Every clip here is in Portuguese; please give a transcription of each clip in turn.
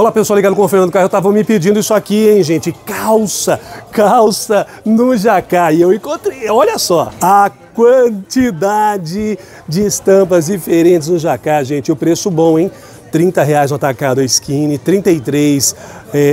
Olá, pessoal ligado com o Fernando Carriel, estavam me pedindo isso aqui, hein, gente? Calça no Jaccar. E eu encontrei, olha só, a quantidade de estampas diferentes no Jaccar, gente. O preço bom, hein? R$30 no atacado skinny, R$33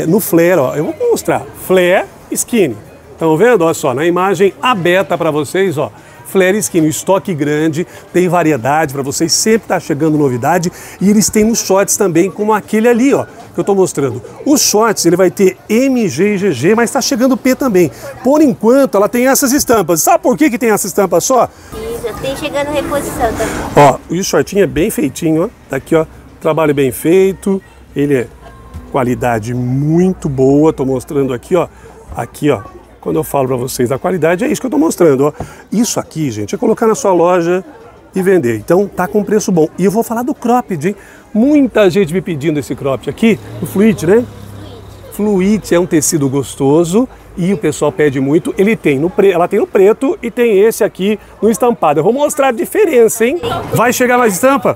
no flare, ó. Eu vou mostrar, flare, skinny. Estão vendo? Olha só, na imagem aberta para vocês, ó. Flare skinny, estoque grande, tem variedade para vocês, sempre tá chegando novidade. E eles têm nos shorts também, como aquele ali, ó, que eu tô mostrando. Os shorts, ele vai ter MG e GG, mas tá chegando P também. Por enquanto, ela tem essas estampas. Sabe por que que tem essa estampa só? Isso, tem chegando reposição também. Ó, e o shortinho é bem feitinho, ó. Tá aqui, ó, trabalho bem feito. Ele é qualidade muito boa, tô mostrando aqui, ó. Aqui, ó. Quando eu falo para vocês da qualidade, é isso que eu estou mostrando. Ó. Isso aqui, gente, é colocar na sua loja e vender. Então, tá com preço bom. E eu vou falar do cropped, hein? Muita gente me pedindo esse cropped aqui, o Fluid, né? Fluid é um tecido gostoso e o pessoal pede muito. Ele tem no ela tem no preto e tem esse aqui no estampado. Eu vou mostrar a diferença, hein? Vai chegar mais estampa?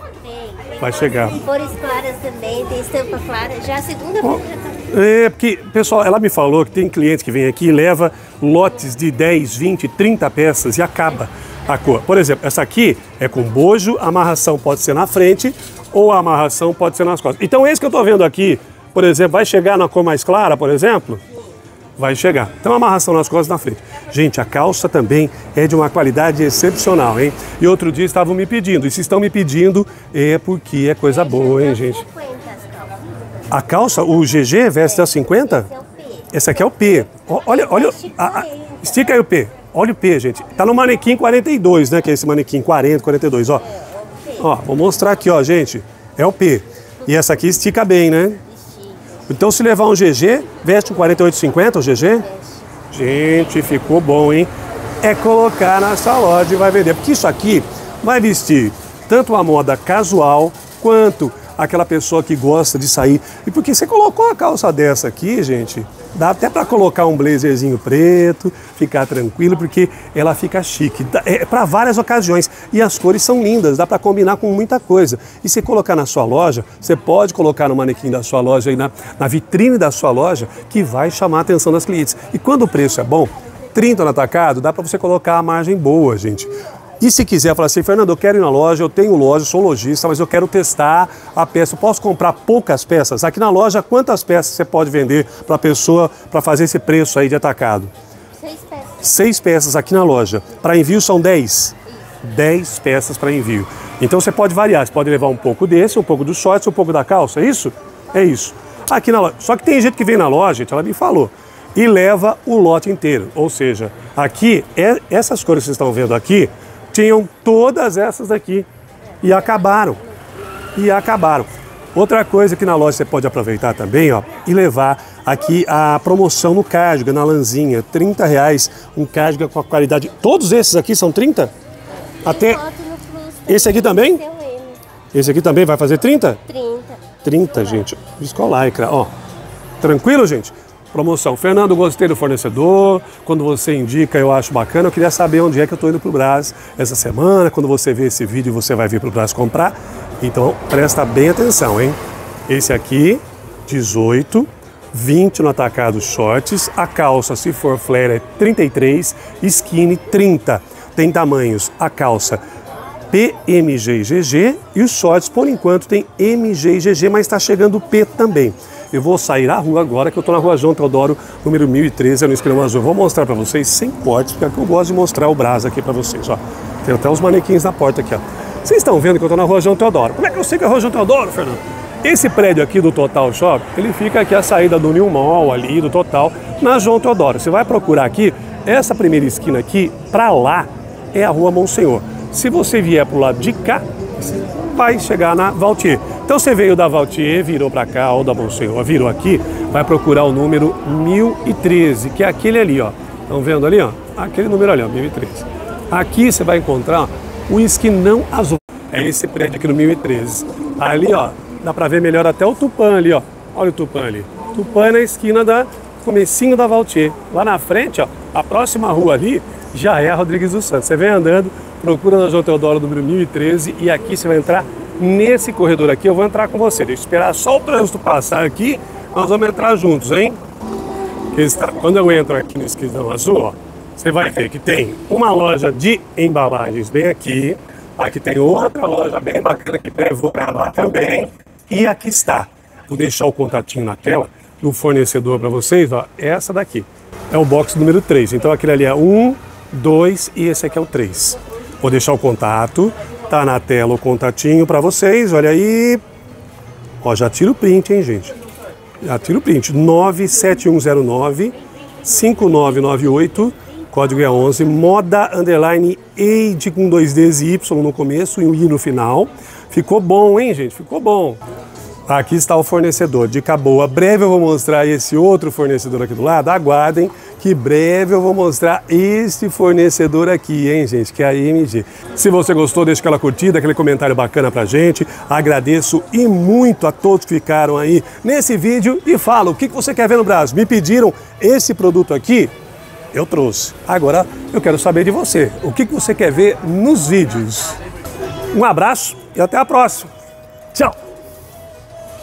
Vai chegar. Tem cores claras também, tem estampa clara. Já a segunda vez já tá. É, porque, pessoal, ela me falou que tem cliente que vem aqui e leva lotes de 10, 20, 30 peças e acaba a cor. Por exemplo, essa aqui é com bojo, a amarração pode ser na frente ou a amarração pode ser nas costas. Então, esse que eu tô vendo aqui, por exemplo, vai chegar na cor mais clara, por exemplo? Vai chegar. Então, amarração nas costas na frente. Gente, a calça também é de uma qualidade excepcional, hein? E outro dia estavam me pedindo, e se estão me pedindo é porque é coisa boa, hein, gente? A calça, o GG veste a 50? Esse é o P. Esse aqui é o P. Olha, estica aí o P. Olha o P, gente. Tá no manequim 42, né? Que é esse manequim 40, 42, ó. Ó, vou mostrar aqui, ó, gente. É o P. E essa aqui estica bem, né? Então, se levar um GG, veste um 48,50, o GG? Gente, ficou bom, hein? É colocar na sua loja e vai vender. Porque isso aqui vai vestir tanto a moda casual quanto aquela pessoa que gosta de sair. E porque você colocou a calça dessa aqui, gente, dá até para colocar um blazerzinho preto, ficar tranquilo, porque ela fica chique. É para várias ocasiões. E as cores são lindas, dá para combinar com muita coisa. E se colocar na sua loja, você pode colocar no manequim da sua loja, aí na vitrine da sua loja, que vai chamar a atenção das clientes. E quando o preço é bom, 30 no atacado, dá para você colocar a margem boa, gente. E se quiser falar assim, Fernando, eu quero ir na loja, eu tenho loja, sou lojista, mas eu quero testar a peça. Eu posso comprar poucas peças? Aqui na loja, quantas peças você pode vender para a pessoa, para fazer esse preço aí de atacado? 6 peças. 6 peças aqui na loja. Para envio são 10? 10 peças para envio. Então você pode variar, você pode levar um pouco desse, um pouco dos shorts, um pouco da calça, é isso? É isso. Aqui na loja. Só que tem gente que vem na loja, gente, ela me falou, e leva o lote inteiro. Ou seja, aqui, essas cores que vocês estão vendo aqui, tinham todas essas daqui e acabaram, Outra coisa que na loja você pode aproveitar também, ó, e levar aqui a promoção no cardigan, na lãzinha, R$30, um cardigan com a qualidade. Todos esses aqui são 30? Até esse aqui também? Esse aqui também vai fazer 30? 30, gente. Viscolaicra, ó. Tranquilo, gente? Promoção. Fernando, gostei do fornecedor, quando você indica eu acho bacana, eu queria saber onde é que eu estou indo para o Brás essa semana, quando você vê esse vídeo você vai vir para o Brás comprar, então presta bem atenção, hein? Esse aqui, 18, 20 no atacado shorts, a calça se for flare é 33, skinny 30, tem tamanhos, a calça PMG e GG e os shorts por enquanto tem MG e GG, mas está chegando o P também. Eu vou sair à rua agora, que eu tô na rua João Teodoro, número 1013, no Esquinão Azul. Eu vou mostrar pra vocês sem cortes, porque é que eu gosto de mostrar o Brás aqui pra vocês, ó. Tem até os manequins na porta aqui, ó. Vocês estão vendo que eu tô na rua João Teodoro. Como é que eu sei que é a rua João Teodoro, Fernando? Esse prédio aqui do Total Shop, ele fica aqui a saída do New Mall ali, do Total, na João Teodoro. Você vai procurar aqui, essa primeira esquina aqui, pra lá, é a rua Monsenhor. Se você vier pro lado de cá, você vai chegar na Valtier. Então você veio da Valtier, virou para cá, ou da Monsenhor, virou aqui, vai procurar o número 1013, que é aquele ali, ó. Estão vendo ali, ó? Aquele número ali, ó, 1013. Aqui você vai encontrar ó, o Esquinão Azul. É esse prédio aqui no 1013. Ali, ó, dá para ver melhor até o Tupã ali, ó. Olha o Tupã ali. Tupã é na esquina da comecinho da Valtier. Lá na frente, ó, a próxima rua ali já é a Rodrigues do Santos. Você vem andando, procura na João Teodoro, número 1013, e aqui você vai entrar nesse corredor aqui eu vou entrar com você. Deixa eu esperar só o trânsito passar aqui, nós vamos entrar juntos, hein? Quando eu entro aqui no Esquinão Azul, ó, você vai ver que tem uma loja de embalagens bem aqui. Aqui tem outra loja bem bacana que eu vou para lá também. E aqui está. Vou deixar o contatinho na tela do fornecedor para vocês, ó. Essa daqui é o box número 3. Então aquele ali é 1, 2 e esse aqui é o 3. Vou deixar o contato. Tá na tela o contatinho para vocês. Olha aí. Ó, já tira o print, hein, gente? Já tira o print. 97109-5998. Código é 11, moda _ Eyddi com 2Ds e Y no começo e um I no final. Ficou bom, hein, gente? Ficou bom. Aqui está o fornecedor. Dica boa. Breve eu vou mostrar esse outro fornecedor aqui do lado. Aguardem que breve eu vou mostrar este fornecedor aqui, hein, gente? Que é a MG. Se você gostou, deixa aquela curtida, aquele comentário bacana pra gente. Agradeço e muito a todos que ficaram aí nesse vídeo. E fala, o que você quer ver no Brasil? Me pediram esse produto aqui. Eu trouxe. Agora eu quero saber de você. O que você quer ver nos vídeos? Um abraço e até a próxima.